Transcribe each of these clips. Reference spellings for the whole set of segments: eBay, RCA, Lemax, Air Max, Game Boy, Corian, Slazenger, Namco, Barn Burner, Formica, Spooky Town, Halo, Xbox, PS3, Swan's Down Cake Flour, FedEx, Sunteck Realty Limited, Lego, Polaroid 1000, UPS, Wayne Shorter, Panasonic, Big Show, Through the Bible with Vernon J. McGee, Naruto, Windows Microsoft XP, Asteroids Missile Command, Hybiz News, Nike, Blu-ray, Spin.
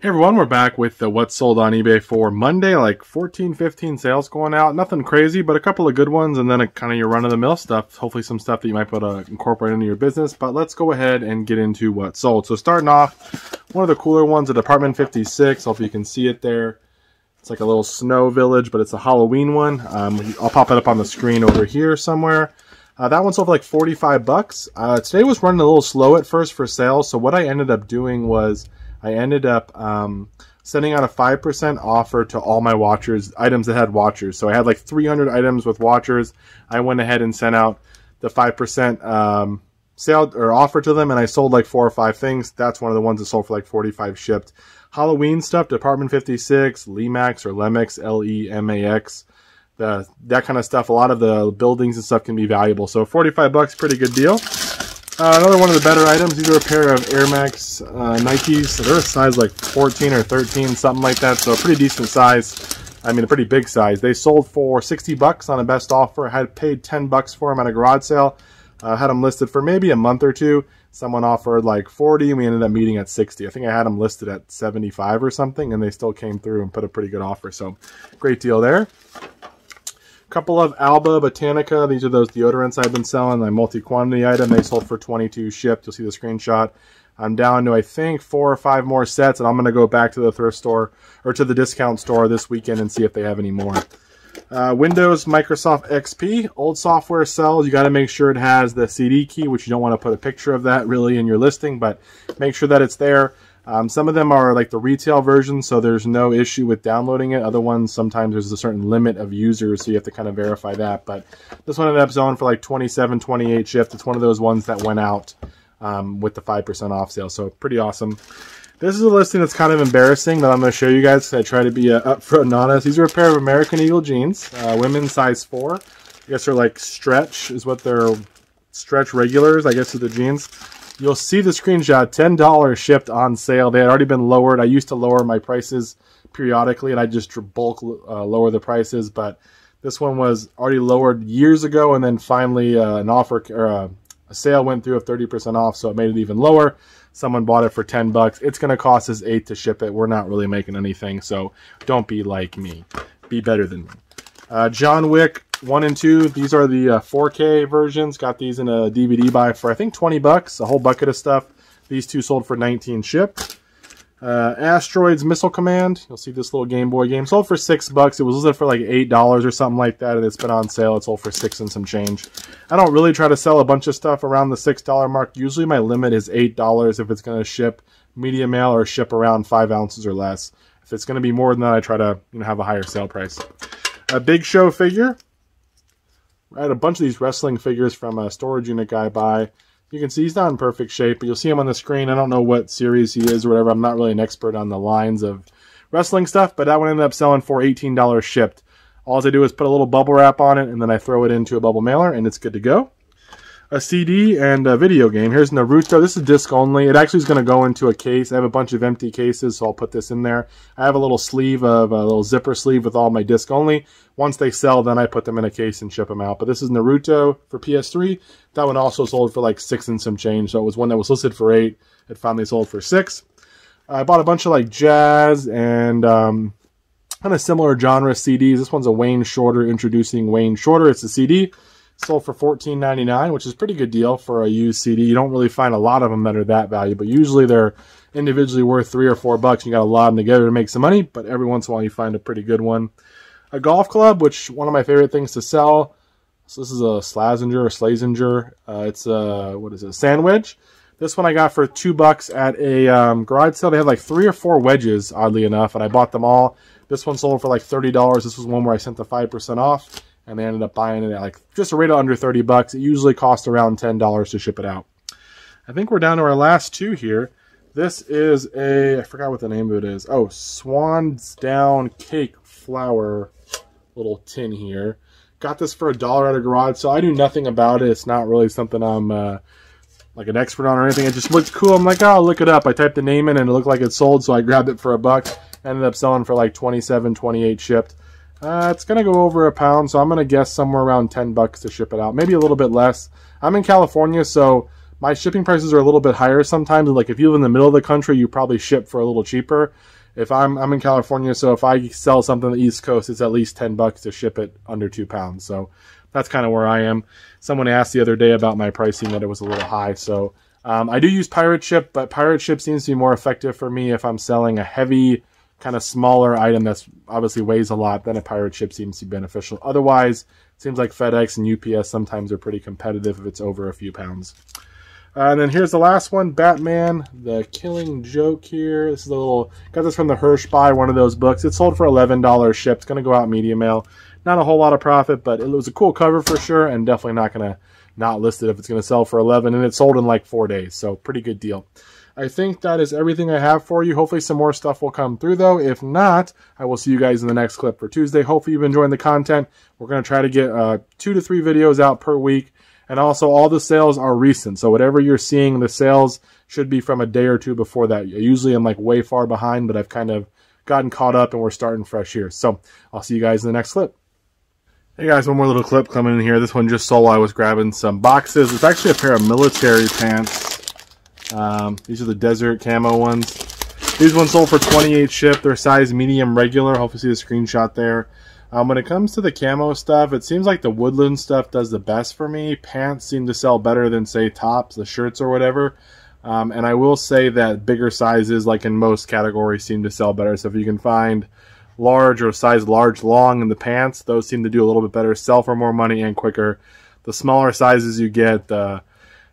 Hey everyone, we're back with the What Sold on eBay for Monday, like 14, 15 sales going out. Nothing crazy, but a couple of good ones, and then kind of your run-of-the-mill stuff. Hopefully some stuff that you might be able to incorporate into your business, but let's go ahead and get into what sold. So starting off, one of the cooler ones, the Department 56. Hope you can see it there. It's like a little snow village, but it's a Halloween one. I'll pop it up on the screen over here somewhere. That one sold for like 45 bucks. Today was running a little slow at first for sales, so what I ended up doing was I ended up sending out a 5% offer to all my watchers, items that had watchers. So I had like 300 items with watchers. I went ahead and sent out the 5% sale or offer to them, and I sold like 4 or 5 things. That's one of the ones that sold for like 45 shipped. Halloween stuff, Department 56, Lemax or Lemax, L-E-M-A-X. That kind of stuff. A lot of the buildings and stuff can be valuable. So 45 bucks, pretty good deal. Another one of the better items, these are a pair of Air Max Nikes. So they're a size like 14 or 13, something like that. So a pretty decent size. I mean, a pretty big size. They sold for 60 bucks on a best offer. I had paid 10 bucks for them at a garage sale. Had them listed for maybe a month or two. Someone offered like 40, and we ended up meeting at 60. I think I had them listed at 75 or something, and they still came through and put a pretty good offer. So great deal there. Couple of Alba Botanica. These are those deodorants I've been selling. My multi-quantity item. They sold for 22 shipped. You'll see the screenshot. I'm down to, I think, 4 or 5 more sets, and I'm going to go back to the thrift store or to the discount store this weekend and see if they have any more. Windows Microsoft XP. Old software sells. You got to make sure it has the CD key, which you don't want to put a picture of that really in your listing, but make sure that it's there. Some of them are like the retail version, so there's no issue with downloading it. Other ones, sometimes there's a certain limit of users, so you have to kind of verify that. But this one ended up selling for like 27, 28 shipped. It's one of those ones that went out with the 5% off sale, so pretty awesome. This is a listing that's kind of embarrassing that I'm going to show you guys. I try to be upfront and honest. These are a pair of American Eagle jeans, women's size 4. I guess they're like stretch, is what they're, stretch regulars, I guess, are the jeans. You'll see the screenshot, $10 shipped on sale. They had already been lowered. I used to lower my prices periodically, and I just bulk lower the prices. But this one was already lowered years ago, and then finally an offer or a sale went through of 30% off, so it made it even lower. Someone bought it for 10 bucks. It's going to cost us 8 to ship it. We're not really making anything, so don't be like me. Be better than me. John Wick 1 and 2. These are the 4K versions. Got these in a DVD buy for I think 20 bucks. A whole bucket of stuff. These two sold for 19 shipped. Asteroids Missile Command. You'll see this little Game Boy game sold for 6 bucks. It was listed for like $8 or something like that, and it's been on sale. It sold for 6 and some change. I don't really try to sell a bunch of stuff around the $6 mark. Usually my limit is $8 if it's going to ship media mail or ship around 5 ounces or less. If it's going to be more than that, I try to have a higher sale price. A Big Show figure. I had a bunch of these wrestling figures from a storage unit guy buy. You can see he's not in perfect shape, but you'll see him on the screen. I don't know what series he is or whatever. I'm not really an expert on the lines of wrestling stuff, but that one ended up selling for $18 shipped. All I do is put a little bubble wrap on it, and then I throw it into a bubble mailer, and it's good to go. A CD and a video game. Here's Naruto. This is disc only. It actually is going to go into a case. I have a bunch of empty cases, so I'll put this in there. I have a little sleeve of a little zipper sleeve with all my disc only. Once they sell, then I put them in a case and ship them out. But this is Naruto for PS3. That one also sold for like 6 and some change. So it was one that was listed for 8. It finally sold for 6. I bought a bunch of like jazz and kind of similar genre CDs. This one's a Wayne Shorter, Introducing Wayne Shorter. It's a CD. Sold for $14.99, which is a pretty good deal for a used CD. You don't really find a lot of them that are that value, but usually they're individually worth $3 or $4. You got to lob them together to make some money, but every once in a while you find a pretty good one. A golf club, which one of my favorite things to sell. So this is a Slazenger or Slazenger. It's a, what is it, a sand wedge. This one I got for $2 at a garage sale. They had like 3 or 4 wedges, oddly enough, and I bought them all. This one sold for like $30. This was one where I sent the 5% off. And they ended up buying it at like just a rate of under 30 bucks. It usually costs around $10 to ship it out. I think we're down to our last two here. This is a, I forgot what the name of it is. Oh, Swan's Down Cake Flour little tin here. Got this for $1 at a garage, so I knew nothing about it. It's not really something I'm like an expert on or anything. It just looked cool. I'm like, oh, I'll look it up. I typed the name in and it looked like it sold, so I grabbed it for $1. Ended up selling for like 27, 28 shipped. It's going to go over a pound, so I'm going to guess somewhere around $10 to ship it out. Maybe a little bit less. I'm in California, so my shipping prices are a little bit higher sometimes. Like if you live in the middle of the country, you probably ship for a little cheaper. If I'm in California, so if I sell something on the East Coast, it's at least $10 to ship it under 2 pounds. So that's kind of where I am. Someone asked the other day about my pricing that it was a little high. So I do use Pirate Ship, but Pirate Ship seems to be more effective for me if I'm selling a heavy, kind of smaller item that's obviously weighs a lot. Then a Pirate Ship seems to be beneficial. Otherwise, it seems like FedEx and UPS sometimes are pretty competitive if it's over a few pounds. And then here's the last one, Batman the Killing Joke here. This is a little, got this from the Hirsch Buy, one of those books. It sold for $11 shipped. It's going to go out media mail. Not a whole lot of profit, but it was a cool cover for sure, and definitely not going to not list it if it's going to sell for $11. And it sold in like 4 days, so pretty good deal. I think that is everything I have for you. Hopefully some more stuff will come through, though. If not, I will see you guys in the next clip for Tuesday. Hopefully you've been enjoying the content. We're going to try to get 2 to 3 videos out per week. And also, all the sales are recent. So whatever you're seeing, the sales should be from a day or two before that. Usually I'm like way far behind, but I've kind of gotten caught up and we're starting fresh here. So I'll see you guys in the next clip. Hey guys, one more little clip coming in here. This one just sold while I was grabbing some boxes. It's actually a pair of military pants. These are the desert camo ones. These ones sold for $28 shipped. They're size medium regular. Hopefully you see the screenshot there. When it comes to the camo stuff, it seems like the woodland stuff does the best for me. Pants seem to sell better than, say, tops, the shirts or whatever. And I will say that bigger sizes, like in most categories, seem to sell better. So if you can find large or size large long in the pants, those seem to do a little bit better, sell for more money and quicker. The smaller sizes you get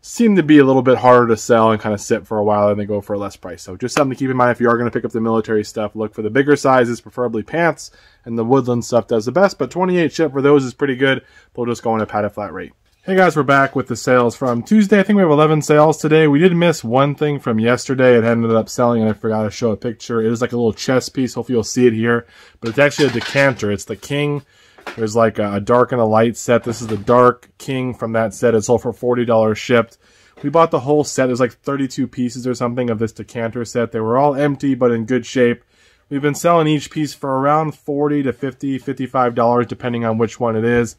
seem to be a little bit harder to sell and kind of sit for a while, and they go for a less price. So just something to keep in mind if you are going to pick up the military stuff. Look for the bigger sizes, preferably pants, and the woodland stuff does the best, but $28 ship for those is pretty good. They'll just go on a padded flat rate. Hey guys, we're back with the sales from Tuesday. I think we have 11 sales today. We did miss one thing from yesterday. It ended up selling and I forgot to show a picture. It was like a little chess piece. Hopefully you'll see it here, but it's actually a decanter. It's the king. There's like a dark and a light set. This is the dark king from that set. It sold for $40 shipped. We bought the whole set. There's like 32 pieces or something of this decanter set. They were all empty but in good shape. We've been selling each piece for around $40 to $50, $55 depending on which one it is.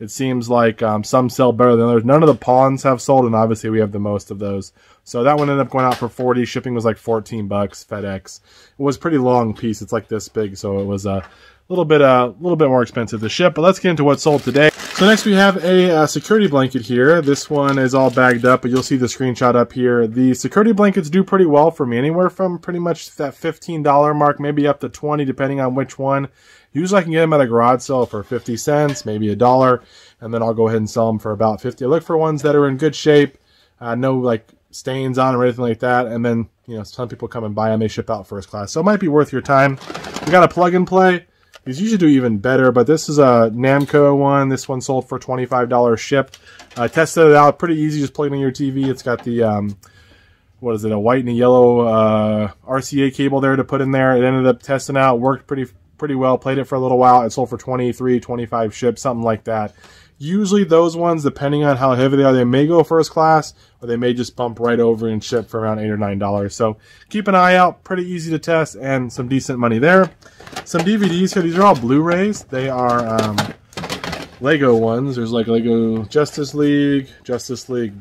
It seems like some sell better than others. None of the pawns have sold, and obviously we have the most of those. So that one ended up going out for $40. Shipping was like $14 FedEx. It was a pretty long piece. It's like this big, so it was a little bit more expensive to ship, but let's get into what sold today. So next we have a security blanket here. This one is all bagged up, but you'll see the screenshot up here. The security blankets do pretty well for me, anywhere from pretty much that $15 mark, maybe up to $20, depending on which one. Usually I can get them at a garage sale for 50 cents, maybe $1, and then I'll go ahead and sell them for about 50. I look for ones that are in good shape, no like stains on or anything like that, and then, you know, some people come and buy them. They ship out first class, so it might be worth your time. We got a plug and play. These usually do even better, but this is a Namco one. This one sold for $25 shipped. I tested it out. Pretty easy. Just plug it in your TV. It's got the, what is it, a white and a yellow RCA cable there to put in there. It ended up testing out. Worked pretty well. Played it for a little while. It sold for $23, $25 shipped, something like that. Usually those ones, depending on how heavy they are, they may go first class, or they may just bump right over and ship for around $8 or $9. So keep an eye out. Pretty easy to test and some decent money there. Some DVDs here. These are all Blu-rays. They are Lego ones. There's like Lego Justice League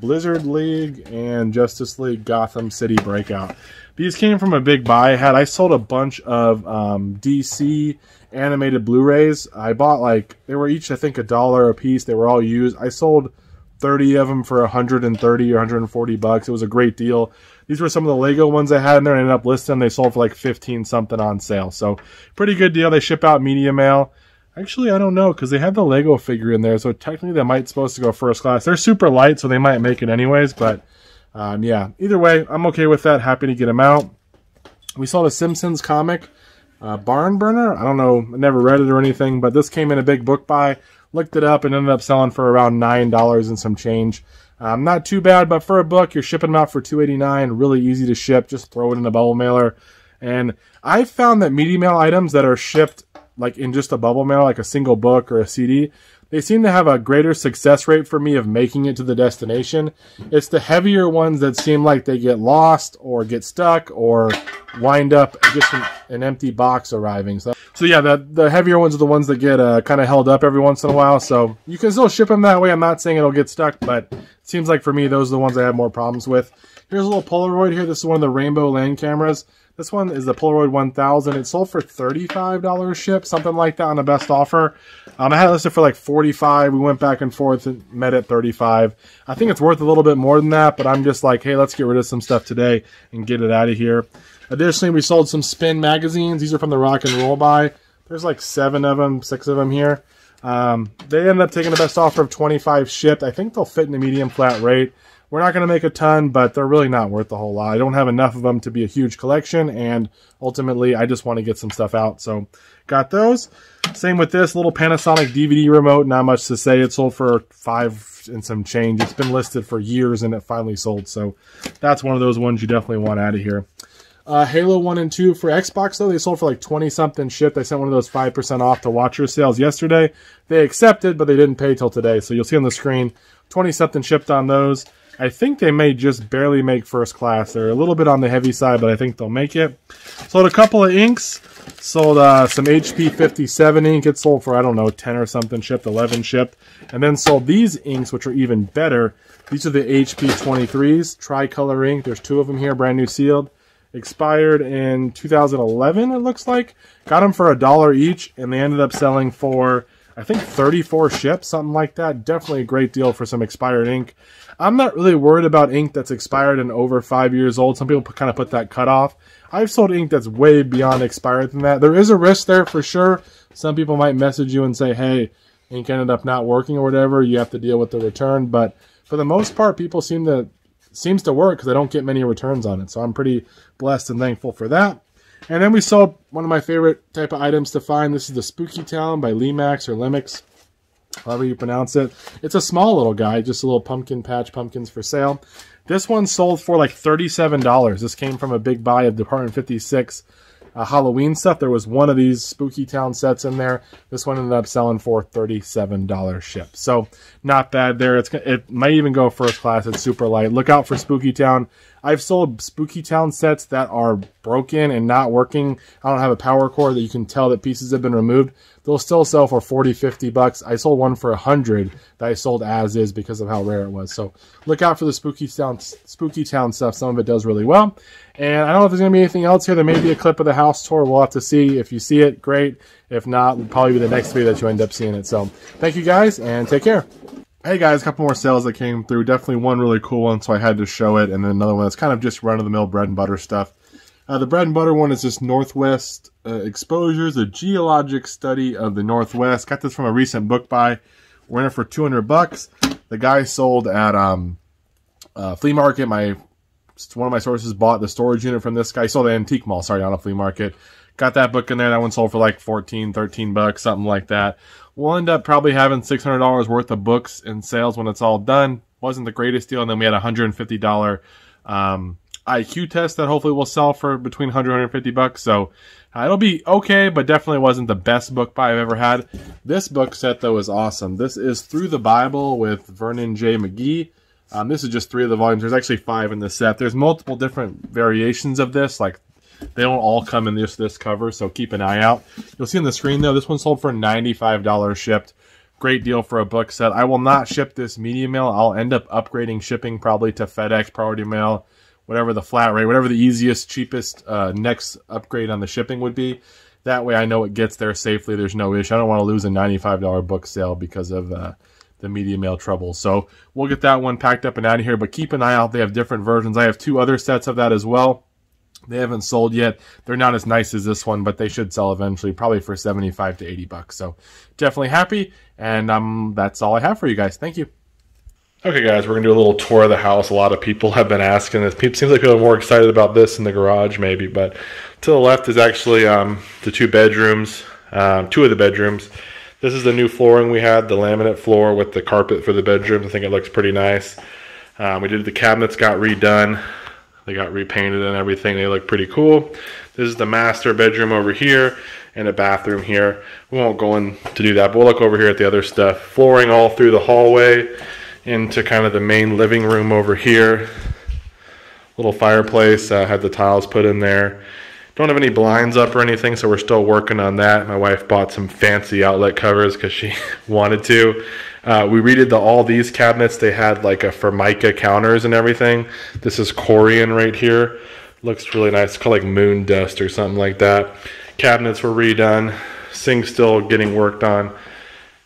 Blizzard League, and Justice League Gotham City Breakout. These came from a big buy I had. I sold a bunch of DC animated Blu-rays. I bought like, they were each I think $1 a piece. They were all used. I sold 30 of them for $130 or $140. It was a great deal. These were some of the Lego ones I had in there. I ended up listing. They sold for like 15 something on sale. So pretty good deal. They ship out media mail. Actually, I don't know, because they have the Lego figure in there, so technically they might supposed to go first class. They're super light, so they might make it anyways, but yeah. Either way, I'm okay with that. Happy to get them out. We saw the Simpsons comic, Barn Burner. I don't know. I never read it or anything, but this came in a big book buy. Looked it up and ended up selling for around $9 and some change. Not too bad, but for a book, you're shipping them out for $2.89. Really easy to ship. Just throw it in a bubble mailer. And I found that media mail items that are shipped like in just a bubble mail, like a single book or a CD, they seem to have a greater success rate for me of making it to the destination. It's the heavier ones that seem like they get lost or get stuck or wind up just an empty box arriving. So So yeah, the heavier ones are the ones that get kind of held up every once in a while. So you can still ship them that way. I'm not saying it'll get stuck, but it seems like for me, those are the ones I have more problems with. Here's a little Polaroid here. This is one of the Rainbow Land cameras. This one is the Polaroid 1000. It sold for $35 shipped, something like that, on the best offer. I had it listed for like $45. We went back and forth and met at $35. I think it's worth a little bit more than that, but I'm just like, hey, let's get rid of some stuff today and get it out of here. Additionally, we sold some Spin magazines. These are from the Rock and Roll Buy. There's like 6 of them here. They ended up taking the best offer of $25 shipped. I think they'll fit in the medium flat rate. We're not going to make a ton, but they're really not worth a whole lot. I don't have enough of them to be a huge collection, and ultimately, I just want to get some stuff out. So, got those. Same with this little Panasonic DVD remote. Not much to say. It sold for $5 and some change. It's been listed for years, and it finally sold. So, that's one of those ones you definitely want out of here. Halo 1 and 2 for Xbox, though, they sold for like 20-something shipped. I sent one of those 5% off to watcher sales yesterday. They accepted, but they didn't pay till today. So, you'll see on the screen, 20-something shipped on those. I think they may just barely make first class. They're a little bit on the heavy side, but I think they'll make it. Sold a couple of inks. Sold some HP 57 ink. It sold for, I don't know, 10 or something shipped, 11 shipped. And then sold these inks, which are even better. These are the HP 23s, tricolor ink. There's 2 of them here, brand new sealed. Expired in 2011, it looks like. Got them for $1 each, and they ended up selling for, I think, 34 ships, something like that. Definitely a great deal for some expired ink. I'm not really worried about ink that's expired and over 5 years old. Some people kind of put that cutoff. I've sold ink that's way beyond expired than that. There is a risk there for sure. Some people might message you and say, hey, ink ended up not working or whatever. You have to deal with the return. But for the most part, people seems to work because I don't get many returns on it. So I'm pretty blessed and thankful for that. And then we sold one of my favorite type of items to find. This is the Spooky Town by Lemax or Lemax, however you pronounce it. It's a small little guy, just a little pumpkin patch, pumpkins for sale. This one sold for like $37. This came from a big buy of Department 56 Halloween stuff. There was one of these Spooky Town sets in there. This one ended up selling for $37 shipped. So not bad there. It might even go first class. It's super light. Look out for Spooky Town. I've sold Spooky Town sets that are broken and not working. I don't have a power cord that you can tell that pieces have been removed. They'll still sell for $40, $50. I sold one for $100 that I sold as is because of how rare it was. So look out for the Spooky Town stuff. Some of it does really well. And I don't know if there's going to be anything else here. There may be a clip of the house tour. We'll have to see. If you see it, great. If not, it'll probably be the next video that you end up seeing it. So thank you guys and take care. Hey guys, a couple more sales that came through. Definitely one really cool one, so I had to show it, and then another one that's kind of just run-of-the-mill bread and butter stuff. The bread and butter one is this Northwest Exposures, a geologic study of the Northwest. Got this from a recent book buy. We're in it for $200. The guy sold at flea market. One of my sources bought the storage unit from this guy. He sold at Antique Mall, sorry, on a flea market. Got that book in there. That one sold for like $14, $13, something like that. We'll end up probably having $600 worth of books and sales when it's all done. Wasn't the greatest deal. And then we had a $150 IQ test that hopefully will sell for between $100 and $150. So it'll be okay, but definitely wasn't the best book buy I've ever had. This book set, though, is awesome. This is Through the Bible with Vernon J. McGee. This is just 3 of the volumes. There's actually 5 in this set. There's multiple different variations of this, like they don't all come in this cover, so keep an eye out. You'll see on the screen, though, this one sold for $95 shipped. Great deal for a book set. I will not ship this media mail. I'll end up upgrading shipping probably to FedEx, Priority Mail, whatever the flat rate, whatever the easiest, cheapest next upgrade on the shipping would be. That way I know it gets there safely. There's no issue. I don't want to lose a $95 book sale because of the media mail trouble. So we'll get that one packed up and out of here, but keep an eye out. They have different versions. I have 2 other sets of that as well. They haven't sold yet. They're not as nice as this one, but they should sell eventually, probably for $75 to $80. So definitely happy, and that's all I have for you guys. Thank you. Okay, guys, we're going to do a little tour of the house. A lot of people have been asking this. It seems like people are more excited about this in the garage maybe, but to the left is actually the 2 bedrooms, 2 of the bedrooms. This is the new flooring we had, the laminate floor with the carpet for the bedrooms. I think it looks pretty nice. The cabinets got redone. They got repainted and everything. They look pretty cool. This is the master bedroom over here and a bathroom here. We won't go in to do that, but we'll look over here at the other stuff. Flooring all through the hallway into kind of the main living room over here. Little fireplace, had the tiles put in there. Don't have any blinds up or anything, so we're still working on that. My wife bought some fancy outlet covers because she wanted to. We redid all these cabinets. They had like a Formica counters and everything. This is Corian right here. Looks really nice. It's called like moon dust or something like that. Cabinets were redone. Sink's still getting worked on.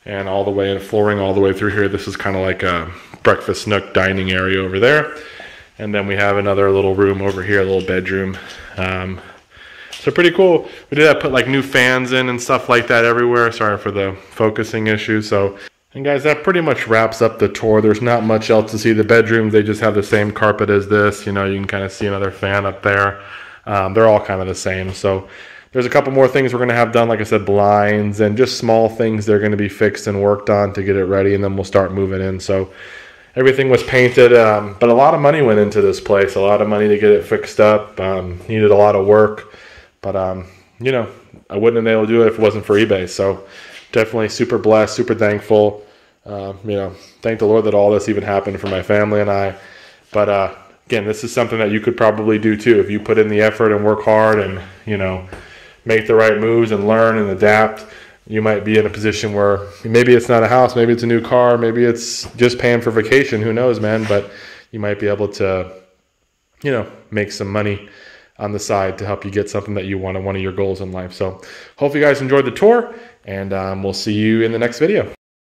And all the way in flooring all the way through here. This is kind of like a breakfast nook dining area over there. And then we have another little room over here, a little bedroom. So pretty cool. We did put like new fans in and stuff like that everywhere. Sorry for the focusing issue. And guys, that pretty much wraps up the tour. There's not much else to see. The bedrooms, they just have the same carpet as this. You know, you can kind of see another fan up there. They're all kind of the same. So there's a couple more things we're going to have done. Like I said, blinds and just small things they're going to be fixed and worked on to get it ready. And then we'll start moving in. So everything was painted, but a lot of money went into this place. A lot of money to get it fixed up. Needed a lot of work. But, you know, I wouldn't have been able to do it if it wasn't for eBay. So definitely super blessed, super thankful. You know, thank the Lord that all this even happened for my family and I. But, again, this is something that you could probably do too. If you put in the effort and work hard and, you know, make the right moves and learn and adapt, you might be in a position where maybe it's not a house, maybe it's a new car, maybe it's just paying for vacation. Who knows, man? But you might be able to, you know, make some money on the side to help you get something that you want, one of your goals in life. So hope you guys enjoyed the tour, and we'll see you in the next video.